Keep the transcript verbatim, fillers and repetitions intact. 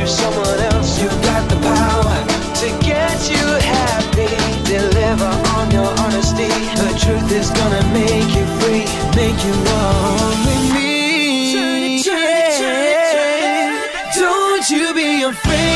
to someone else. You've got the power to get you happy. Deliver on your honesty. The truth is gonna make you free, make you one with me. Turn it, turn it, turn it, turn it. Don't you be afraid.